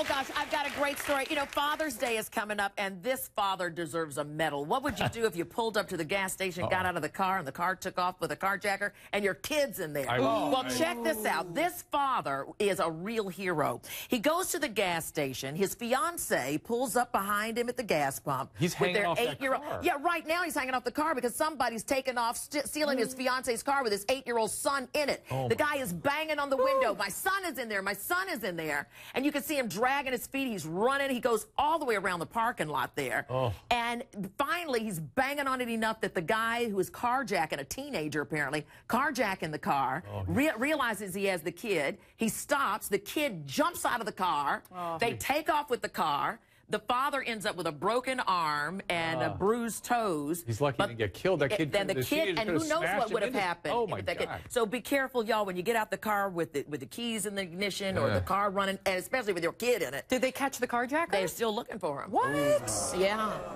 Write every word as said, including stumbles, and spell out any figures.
Oh, gosh, I've got a great story. You know, Father's Day is coming up, and this father deserves a medal. What would you do if you pulled up to the gas station, Uh-oh. got out of the car, and the car took off with a carjacker, and your kid's in there? I will. Well, I check will. this out. This father is a real hero. He goes to the gas station. His fiancee pulls up behind him at the gas pump. He's with hanging their off eight-year-old. That car. Yeah, right now he's hanging off the car because somebody's taken off, stealing his fiancee's car with his eight-year-old son in it. Oh, the guy is banging on the window. Ooh. My son is in there. My son is in there. And you can see him dragging his feet. He's running. He goes all the way around the parking lot there. Oh. And finally, he's banging on it enough that the guy who is carjacking, a teenager apparently, carjacking the car, oh, re realizes he has the kid. He stops. The kid jumps out of the car. Oh. They take off with the car. The father ends up with a broken arm and uh, a bruised toes. He's lucky he didn't get killed. That kid, then the kid, and who knows what would have happened. Oh my God! So be careful, y'all, when you get out the car with the, with the keys in the ignition yeah. or the car running, and especially with your kid in it. Did they catch the carjacker? They're still looking for him. What? Ooh. Yeah.